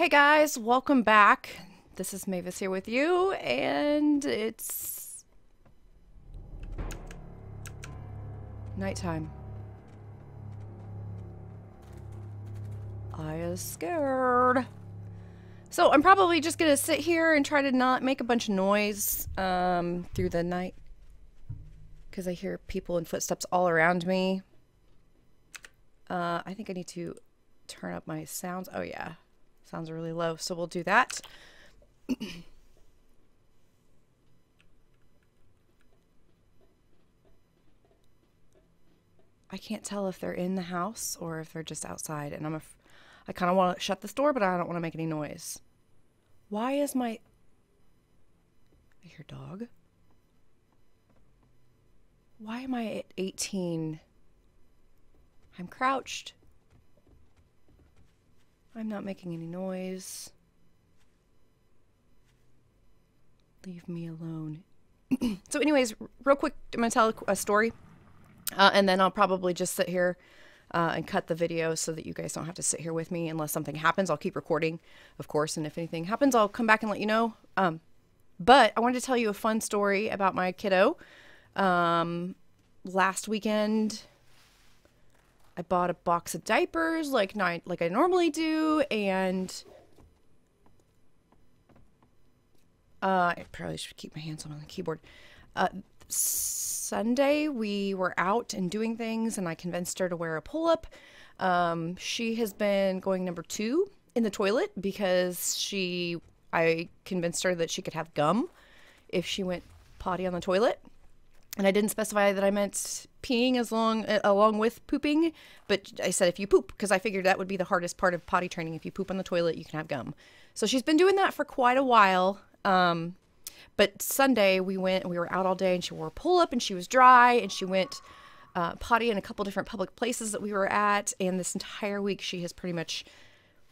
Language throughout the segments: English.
Hey guys, welcome back. This is Mavis here with you, and it's nighttime. I is scared. So I'm probably just gonna sit here and try to not make a bunch of noise through the night, because I hear people and footsteps all around me. I think I need to turn up my sounds. Oh yeah. Sounds really low, so we'll do that. I can't tell if they're in the house or if they're just outside, and I kind of want to shut this door, but I don't want to make any noise. Why is my... I hear dog. Why am I at 18? I'm crouched. I'm not making any noise. Leave me alone. So anyways, real quick, I'm going to tell a story. And then I'll probably just sit here and cut the video so that you guys don't have to sit here with me. Unless something happens, I'll keep recording, of course. And if anything happens, I'll come back and let you know. But I wanted to tell you a fun story about my kiddo. Last weekend... I bought a box of diapers like I normally do, and I probably should keep my hands on the keyboard. Sunday we were out and doing things, and I convinced her to wear a pull-up. She has been going number 2 in the toilet because I convinced her that she could have gum if she went potty on the toilet. And I didn't specify that I meant peeing along with pooping, but I said if you poop, because I figured that would be the hardest part of potty training. If you poop on the toilet, you can have gum. So she's been doing that for quite a while. But Sunday we were out all day, and she wore a pull-up, and she was dry, and she went potty in a couple different public places that we were at. And this entire week she has pretty much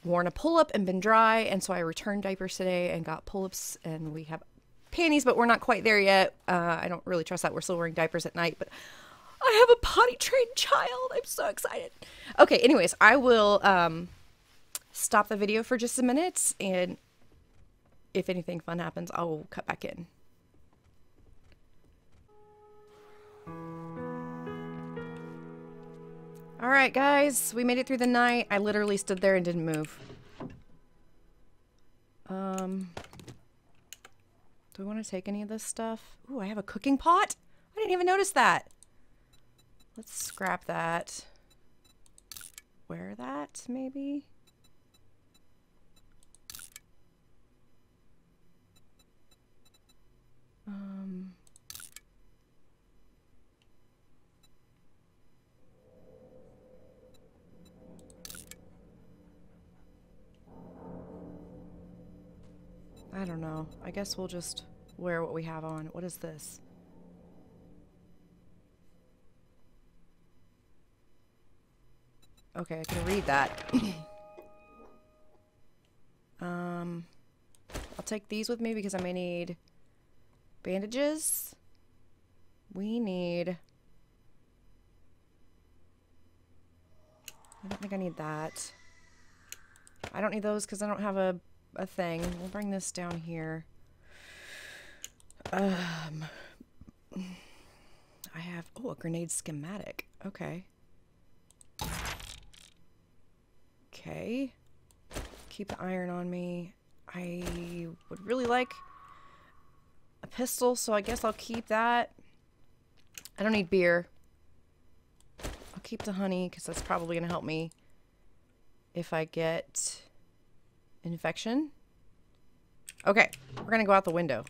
worn a pull-up and been dry. And so I returned diapers today and got pull-ups, and we have panties, but we're not quite there yet. I don't really trust that. We're still wearing diapers at night, but I have a potty trained child. I'm so excited. Okay, anyways, I will stop the video for just a minute, and if anything fun happens, I'll cut back in. All right, guys, we made it through the night. I literally stood there and didn't move. Do we want to take any of this stuff? Ooh, I have a cooking pot? I didn't even notice that. Let's scrap that. Wear that, maybe? I don't know. I guess we'll just wear what we have on. What is this? Okay, I can read that. I'll take these with me because I may need bandages. We need... I don't think I need that. I don't need those because I don't have a thing. We'll bring this down here. I have a grenade schematic. Okay, keep the iron on me. I would really like a pistol, so I guess I'll keep that. I don't need beer. I'll keep the honey because that's probably gonna help me if I get infection. Okay, we're gonna go out the window.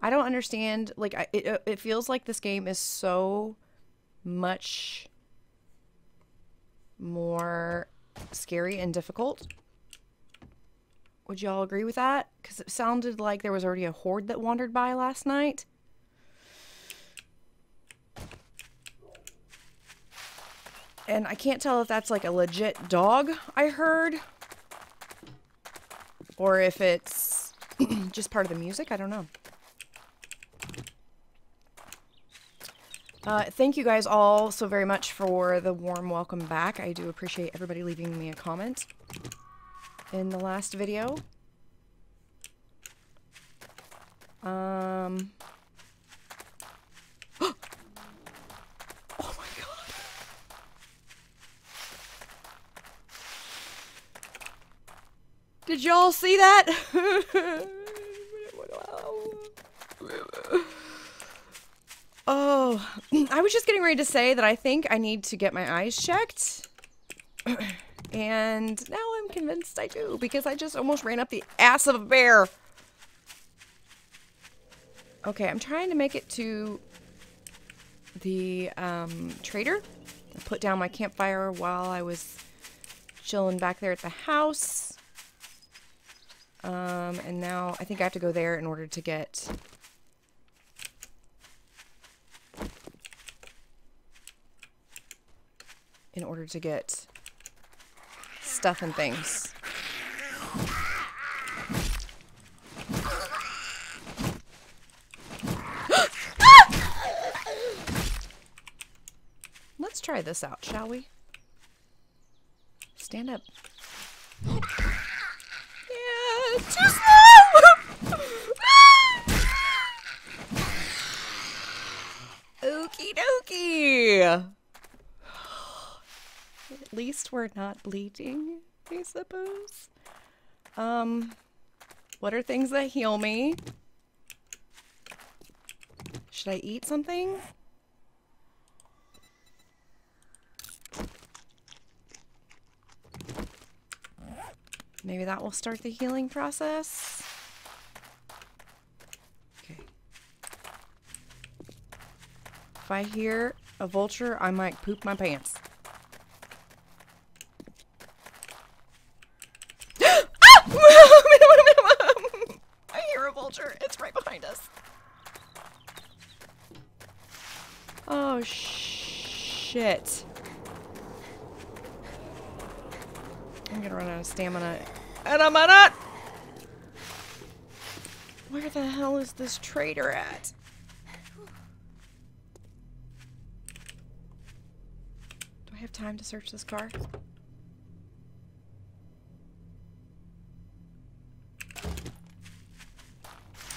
I don't understand, like, it feels like this game is so much more scary and difficult. Would y'all agree with that? Because it sounded like there was already a horde that wandered by last night. And I can't tell if that's like a legit dog I heard, or if it's just part of the music. I don't know. Thank you guys all so very much for the warm welcome back. I do appreciate everybody leaving me a comment in the last video. Oh my god. Did y'all see that? Oh, I was just getting ready to say that I think I need to get my eyes checked. And now I'm convinced I do, because I just almost ran up the ass of a bear. Okay, I'm trying to make it to the trader. I put down my campfire while I was chilling back there at the house. And now I think I have to go there in order to get... stuff and things. Let's try this out, shall we? Stand up. Yeah, it's too slow! Okie dokie! At least we're not bleeding, I suppose. What are things that heal me? Should I eat something? Maybe that will start the healing process. Okay. If I hear a vulture, I might poop my pants. It's right behind us. Oh, shit. I'm gonna run out of stamina. And I'm not. Where the hell is this traitor at? Do I have time to search this car?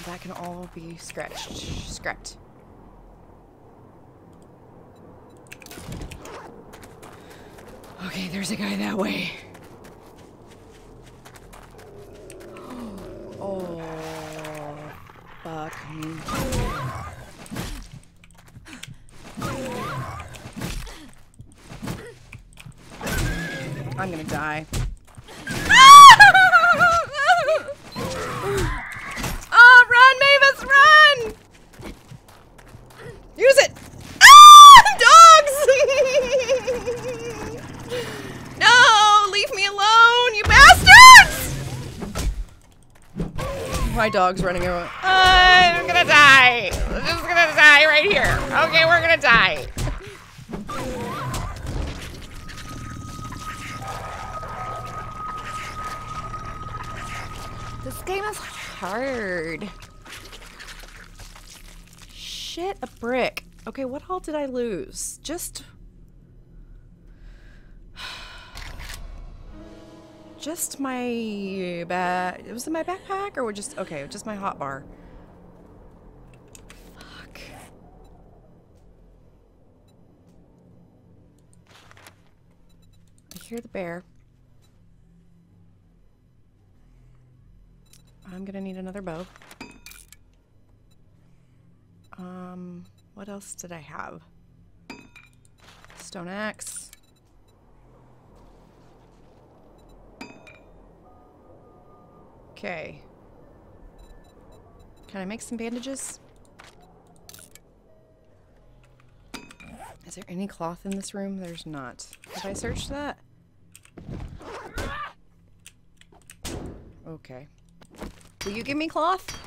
That can all be scrapped. Okay, there's a guy that way. Oh, fuck me. I'm gonna die. My dog's running around. I'm gonna die. I'm just gonna die right here. Okay, we're gonna die. This game is hard. Shit, a brick. Okay, what all did I lose? Just my bag. Was it my backpack or just okay? Just my hot bar. Fuck. I hear the bear. I'm gonna need another bow. What else did I have? Stone axe. Okay. Can I make some bandages? Is there any cloth in this room? There's not. Did I search that? Okay. Will you give me cloth?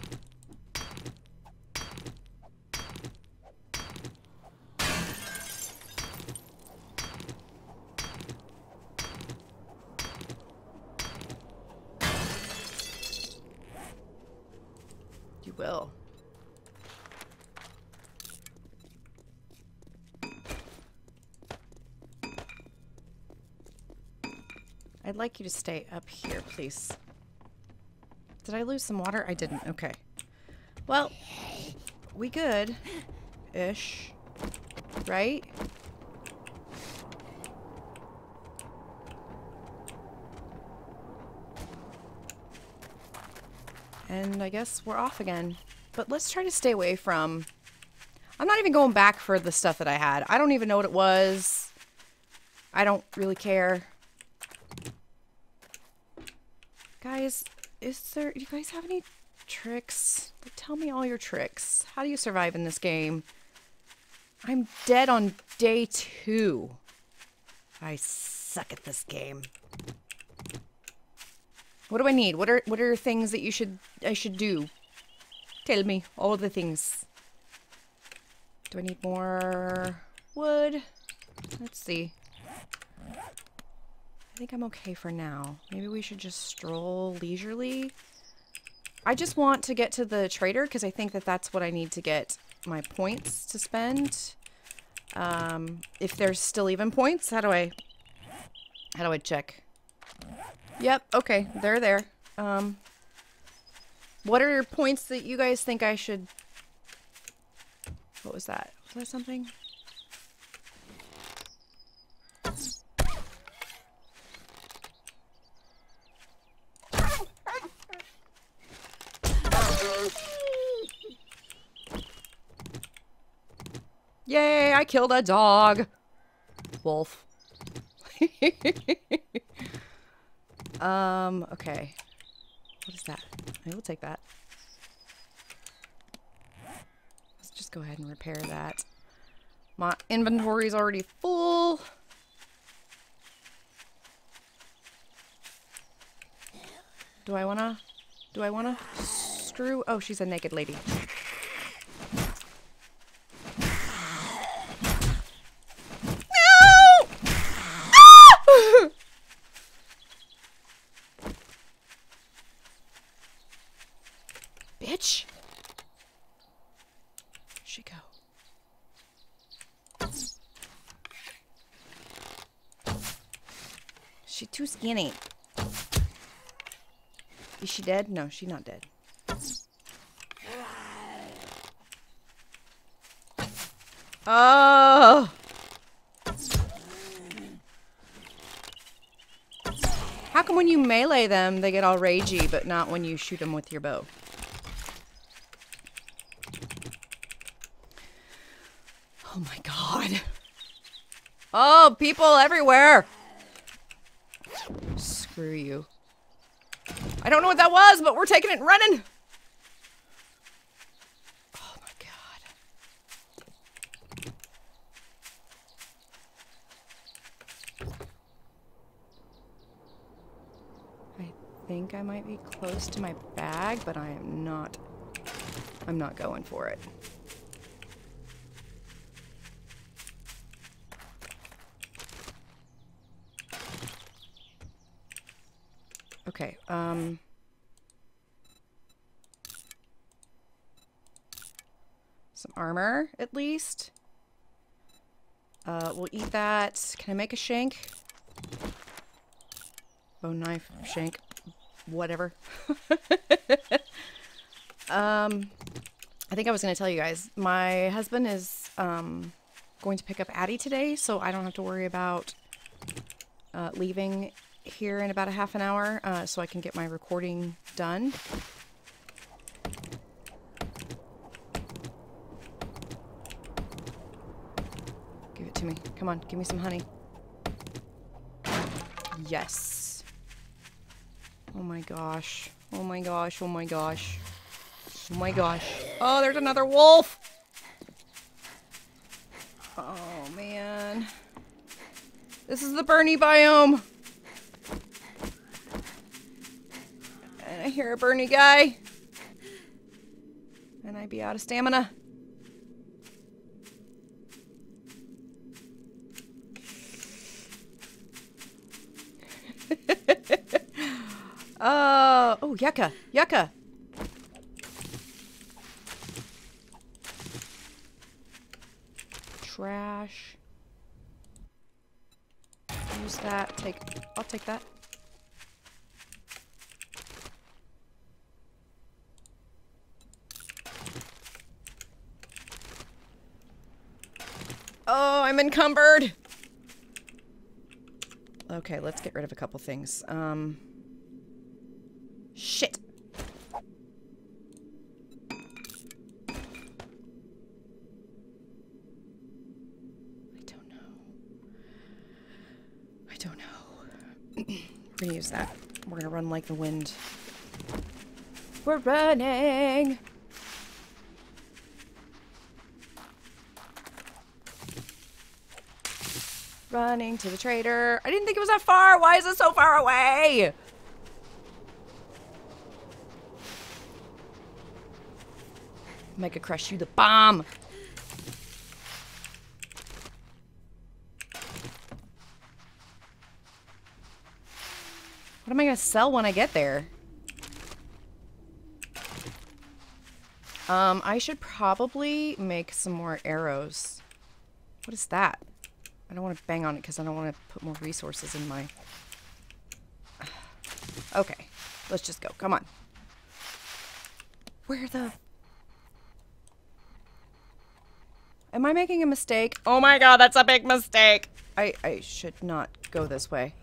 I'd like you to stay up here, please. Did I lose some water? I didn't. Okay. Well, we good-ish, right? And I guess we're off again. But let's try to stay away from... I'm not even going back for the stuff that I had. I don't even know what it was. I don't really care. Guys, do you guys have any tricks? Like, tell me all your tricks. How do you survive in this game? I'm dead on day 2. I suck at this game. What do I need? What are things that I should do? Tell me all the things. Do I need more wood? Let's see. I think I'm okay for now. Maybe we should just stroll leisurely. I just want to get to the trader because I think that that's what I need to get my points to spend. If there's still even points, how do I check? Yep, okay, they're there. What are your points that you guys think I should... What was that? Was that something? Yay, I killed a dog. Wolf. Okay. What is that? I will take that. Let's just go ahead and repair that. My inventory is already full. Do I wanna screw? Oh, she's a naked lady. Bitch! Where'd she go? She's too skinny. Is she dead? No, she's not dead. Oh! How come when you melee them, they get all ragey, but not when you shoot them with your bow? Oh my god. Oh, people everywhere! Screw you. I don't know what that was, but we're taking it and running! Oh my god. I think I might be close to my bag, but I am not. I'm not going for it. Okay, some armor, at least. We'll eat that. Can I make a shank? Bone knife, shank, whatever. I think I was going to tell you guys, my husband is going to pick up Addie today, so I don't have to worry about leaving here in about a half an hour, so I can get my recording done. Give it to me. Come on, give me some honey. Yes. Oh my gosh. Oh my gosh. Oh my gosh. Oh my gosh. Oh, there's another wolf! Oh man. This is the Bernie biome! I hear a Bernie guy, and I'd be out of stamina. Oh, yucca, yucca. Trash. Use that. I'll take that. Oh, I'm encumbered. Okay, let's get rid of a couple things. Shit. I don't know. We're gonna use that. We're gonna run like the wind. We're running! Running to the trader. I didn't think it was that far! Why is it so far away? Mega crush you the bomb! What am I gonna sell when I get there? I should probably make some more arrows. What is that? I don't want to bang on it because I don't want to put more resources in my... Okay, let's just go. Come on. Where the... Am I making a mistake? Oh my god, that's a big mistake! I should not go this way.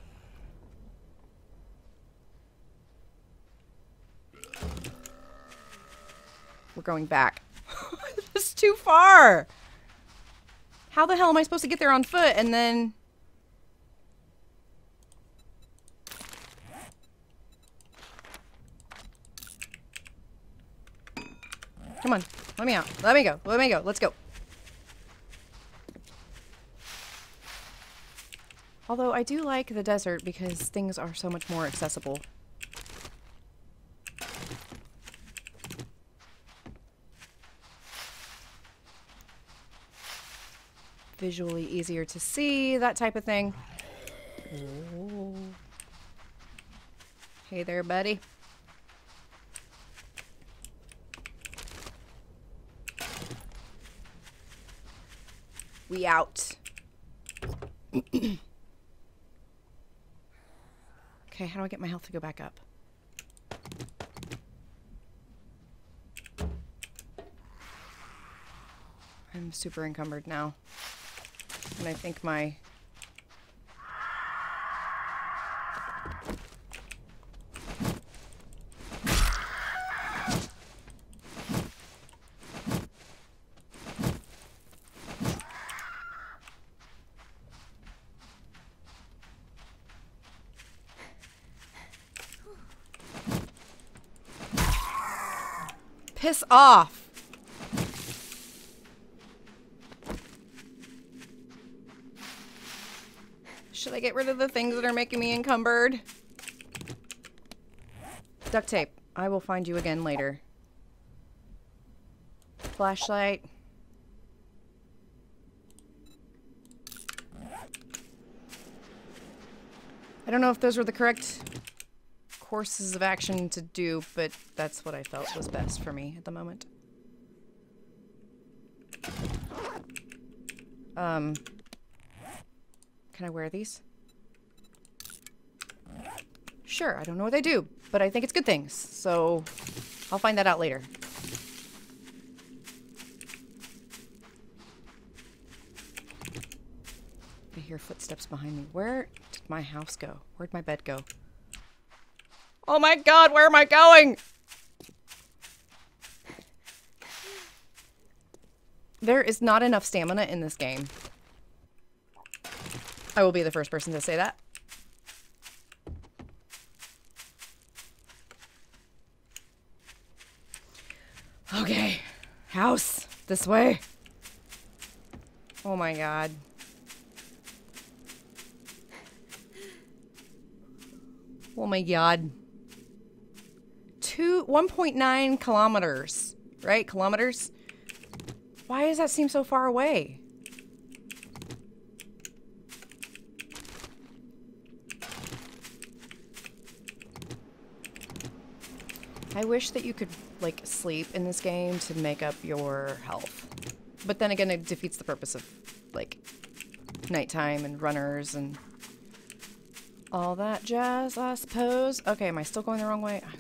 We're going back. This is too far! How the hell am I supposed to get there on foot and then... Come on, let me out. Let me go, let me go, let's go. Although I do like the desert because things are so much more accessible. Visually easier to see, that type of thing. Ooh. Hey there, buddy. We out. Okay, how do I get my health to go back up? I'm super encumbered now. And I think my... Piss off! Should I get rid of the things that are making me encumbered? Duct tape. I will find you again later. Flashlight. I don't know if those were the correct courses of action to do, but that's what I felt was best for me at the moment. Can I wear these? Sure, I don't know what they do, but I think it's good things, so I'll find that out later. I hear footsteps behind me. Where did my house go? Where'd my bed go? Oh my god, where am I going? There is not enough stamina in this game. I will be the first person to say that. Okay. House. This way. Oh my god. Oh my god. 1.9 kilometers. Right? Kilometers? Why does that seem so far away? I wish that you could, like, sleep in this game to make up your health. But then again, it defeats the purpose of, like, nighttime and runners and all that jazz, I suppose. Okay, am I still going the wrong way? I'm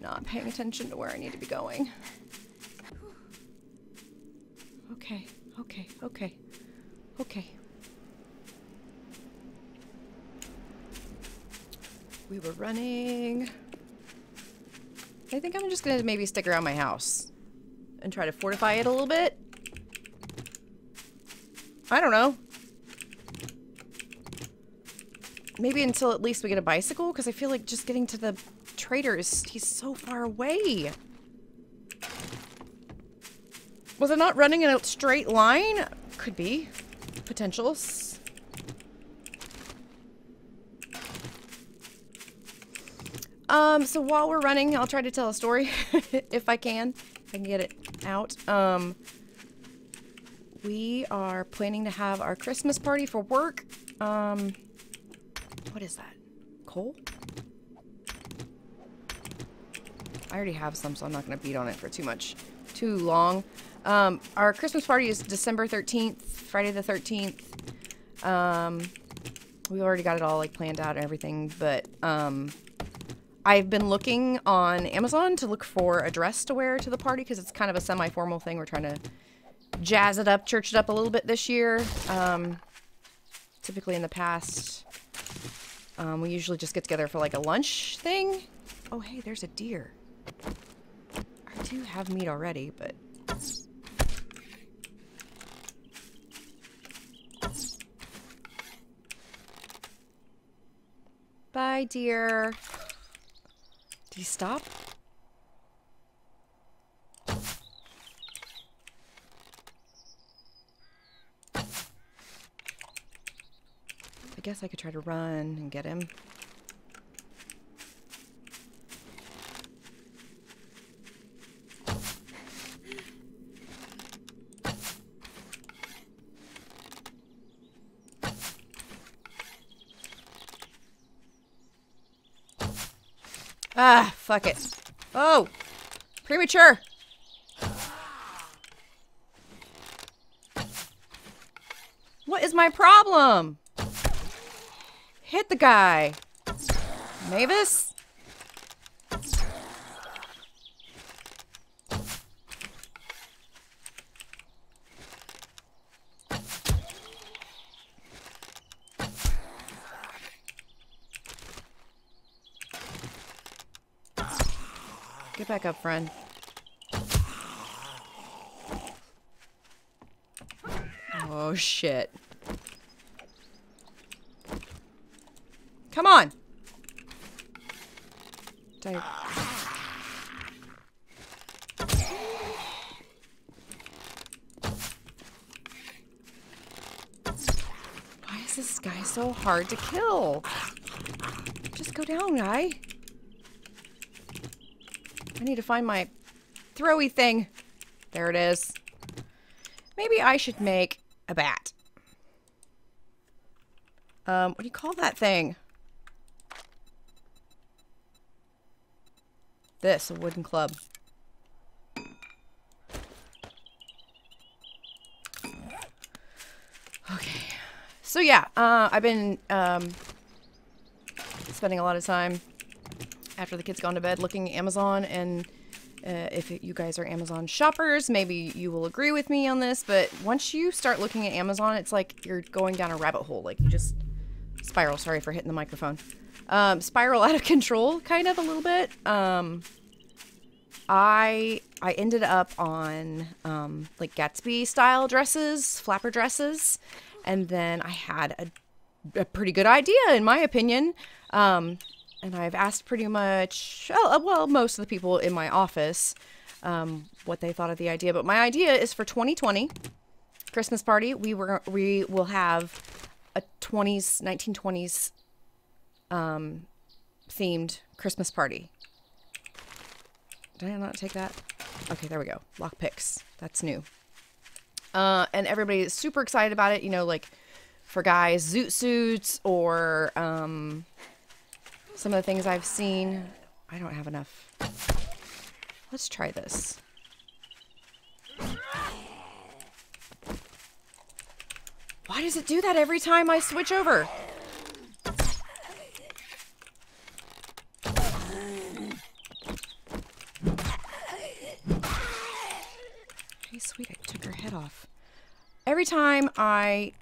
not paying attention to where I need to be going. Okay, Okay. We were running. I think I'm just gonna maybe stick around my house and try to fortify it a little bit. I don't know. Maybe until at least we get a bicycle, because I feel like just getting to the trader is, he's so far away. Was I not running in a straight line? Could be. Potentials. So while we're running, I'll try to tell a story if I can get it out. We are planning to have our Christmas party for work. What is that? Coal? I already have some, so I'm not going to beat on it for too long. Our Christmas party is December 13th, Friday the 13th. We've already got it all like planned out and everything, but I've been looking on Amazon to look for a dress to wear to the party because it's kind of a semi-formal thing. We're trying to jazz it up, church it up a little bit this year. Typically in the past, we usually just get together for like a lunch thing. Oh, hey, there's a deer. I do have meat already, but... Bye, deer. Did he stop? I guess I could try to run and get him. Ah, fuck it. Oh! Premature! What is my problem? Hit the guy. Mavis? Get back up, friend. Oh, shit. Come on! Dive. Why is this guy so hard to kill? Just go down, guy. I need to find my throwy thing. There it is. Maybe I should make a bat. What do you call that thing? This, a wooden club. Okay. So yeah, I've been spending a lot of time after the kids gone to bed looking at Amazon, and if you guys are Amazon shoppers, maybe you will agree with me on this, but once you start looking at Amazon, it's like you're going down a rabbit hole. Like you just spiral. Sorry for hitting the microphone. Spiral out of control kind of a little bit. I ended up on like Gatsby style dresses, flapper dresses, and then I had a pretty good idea in my opinion. And I've asked pretty much, well, most of the people in my office what they thought of the idea. But my idea is for 2020 Christmas party, we will have a 1920s themed Christmas party. Did I not take that? Okay, there we go. Lock picks. That's new. And everybody is super excited about it. You know, like for guys, zoot suits or... some of the things I've seen. I don't have enough. Let's try this. Why does it do that every time I switch over? Hey, sweet, I took her head off. every time I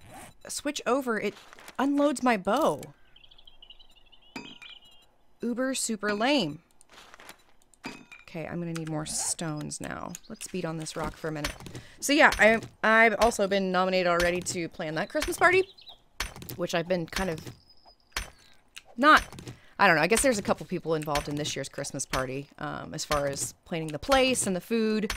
switch over, it unloads my bow. Uber super lame. Okay, I'm gonna need more stones now. Let's beat on this rock for a minute. So yeah, I've also been nominated already to plan that Christmas party, which I've been kind of not, I don't know, I guess there's a couple people involved in this year's Christmas party as far as planning the place and the food.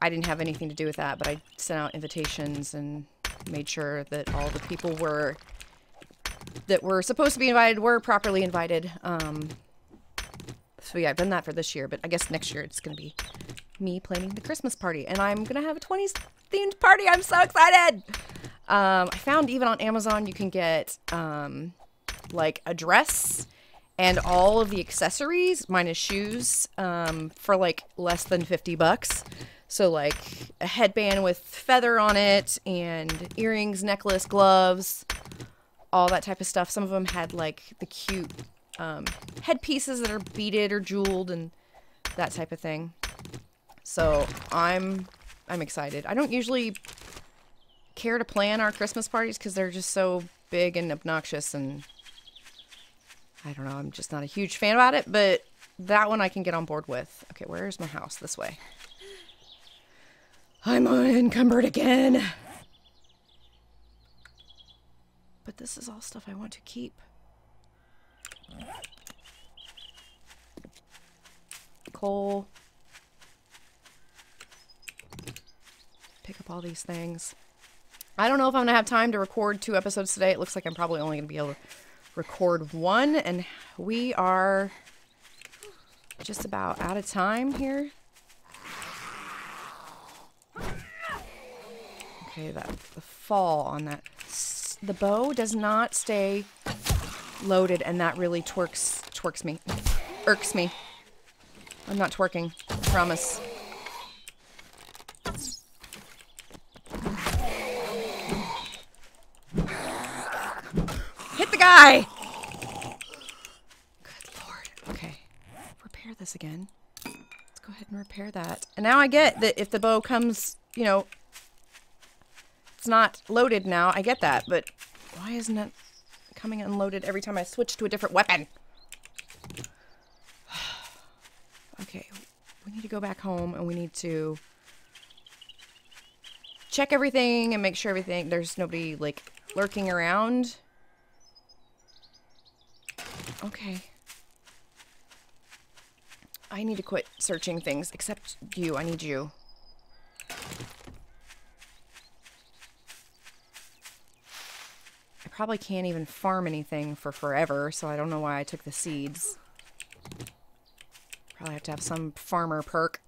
I didn't have anything to do with that, but I sent out invitations and made sure that all the people were, that were supposed to be invited were properly invited. So yeah, I've done that for this year, but I guess next year it's going to be me planning the Christmas party. And I'm going to have a 20s themed party. I'm so excited. I found even on Amazon you can get like a dress and all of the accessories, minus shoes, for like less than 50 bucks. So like a headband with feather on it and earrings, necklace, gloves, all that type of stuff. Some of them had like the cute headpieces that are beaded or jeweled and that type of thing. So I'm excited. I don't usually care to plan our Christmas parties because they're just so big and obnoxious, and I don't know, I'm just not a huge fan about it, but that one I can get on board with. Okay, where's my house? This way. I'm unencumbered again. But this is all stuff I want to keep. Coal. Pick up all these things. I don't know if I'm gonna have time to record 2 episodes today. It looks like I'm probably only gonna be able to record 1, and we are just about out of time here. Okay, that the fall on that, the bow does not stay loaded, and that really twerks me, irks me. I'm not twerking, I promise. Hit the guy! Good lord. Okay, repair this again. Let's go ahead and repair that. And now I get that if the bow comes, you know, it's not loaded now. I get that, but why isn't it coming unloaded every time I switch to a different weapon? Okay, we need to go back home and we need to check everything and make sure everything, there's nobody like lurking around. Okay. I need to quit searching things, except you. I need you. I probably can't even farm anything for forever, so I don't know why I took the seeds. Probably have to have some farmer perk.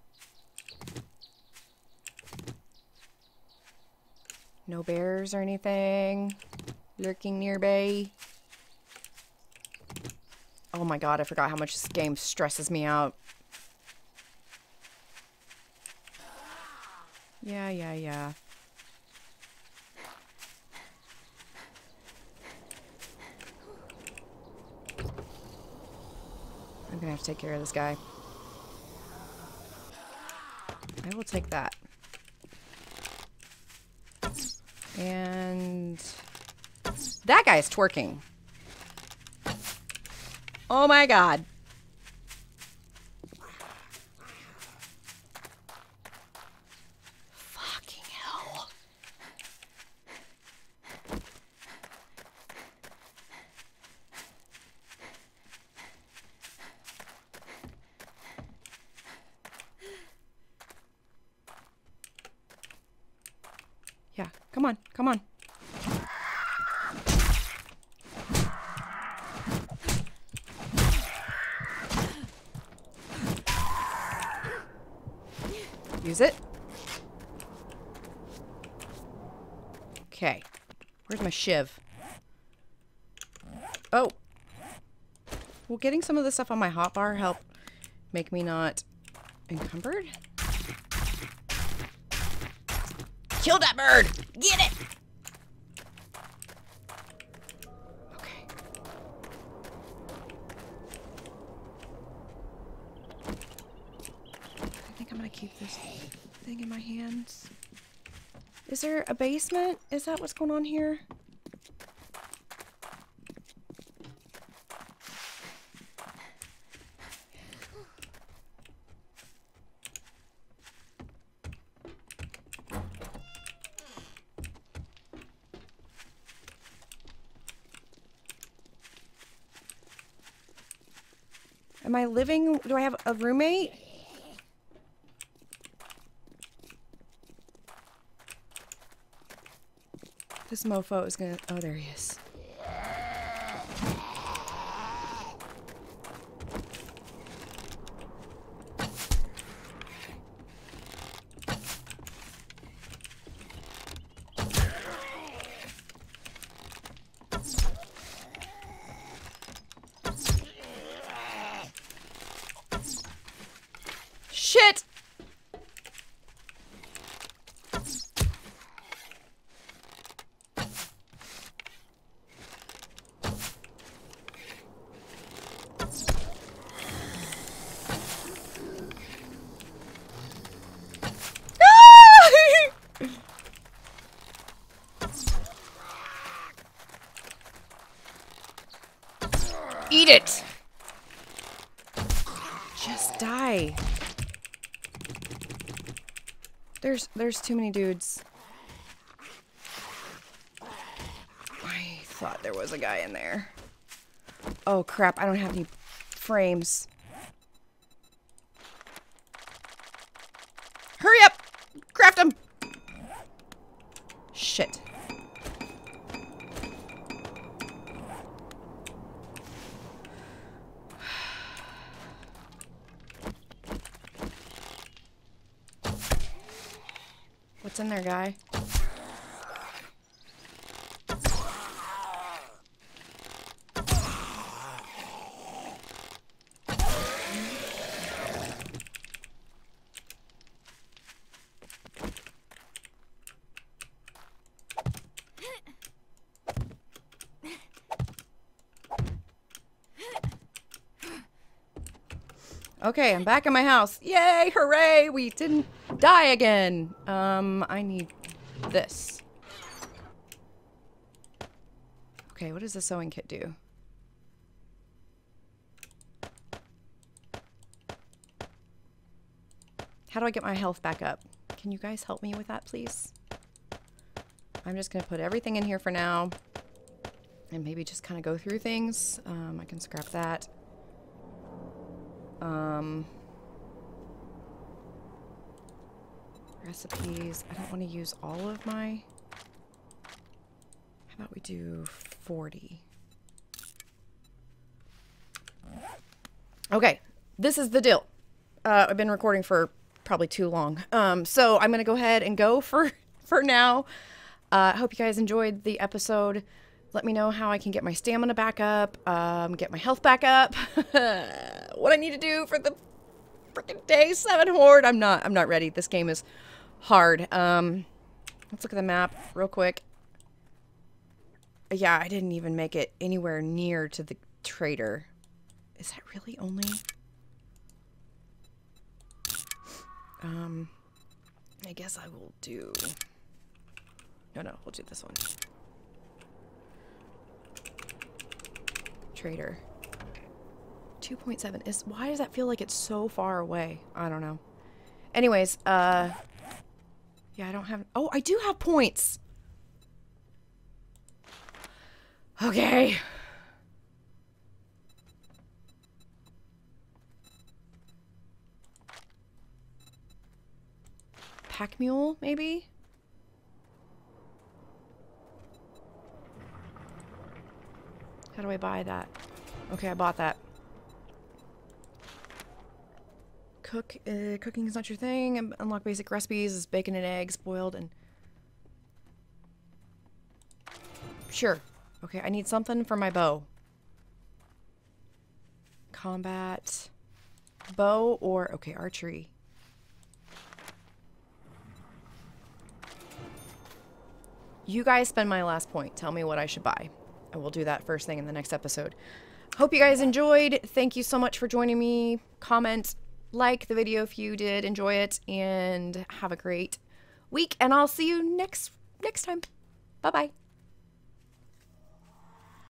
No bears or anything lurking nearby. Oh my god, I forgot how much this game stresses me out. Yeah, yeah, yeah. I'm gonna have to take care of this guy. I will take that. And that guy is twerking. Oh my god. Fucking hell. Yeah, come on, come on. Use it. Okay. Where's my shiv? Oh. Will getting some of the stuff on my hotbar help make me not encumbered? Kill that bird! Get it! Keep this thing in my hands. Is there a basement? Is that what's going on here? Am I living? Do I have a roommate? This mofo is gonna... Oh, there he is. Shit! Eat it! Just die. There's too many dudes. I thought there was a guy in there. Oh crap, I don't have any frames. Hurry up! Craft them! Shit. What's in there, guy? Okay, I'm back in my house. Yay, hooray, we didn't die again. I need this. Okay, what does the sewing kit do? How do I get my health back up? Can you guys help me with that, please? I'm just gonna put everything in here for now and maybe just kind of go through things. I can scrap that. Recipes. I don't want to use all of my... How about we do 40? Okay, this is the deal. I've been recording for probably too long. So I'm going to go ahead and go for now. I hope you guys enjoyed the episode. Let me know how I can get my stamina back up, get my health back up, what I need to do for the freaking day 7 horde. I'm not ready. This game is hard. Let's look at the map real quick. Yeah, I didn't even make it anywhere near to the trader. Is that really only? I guess I will do... No, we'll do this one. Trader 2.7 is... Why does that feel like it's so far away? I don't know. Anyways, yeah, I don't have... Oh, I do have points. Okay. Pack mule, maybe? How do I buy that? Okay, I bought that. Cooking is not your thing. Unlock basic recipes is bacon and eggs, boiled and... Sure. Okay, I need something for my bow. Combat. Bow or... Okay, archery. You guys spend my last point. Tell me what I should buy. I will do that first thing in the next episode. Hope you guys enjoyed. Thank you so much for joining me. Comment, like the video if you did enjoy it, and have a great week, and I'll see you next time. Bye-bye.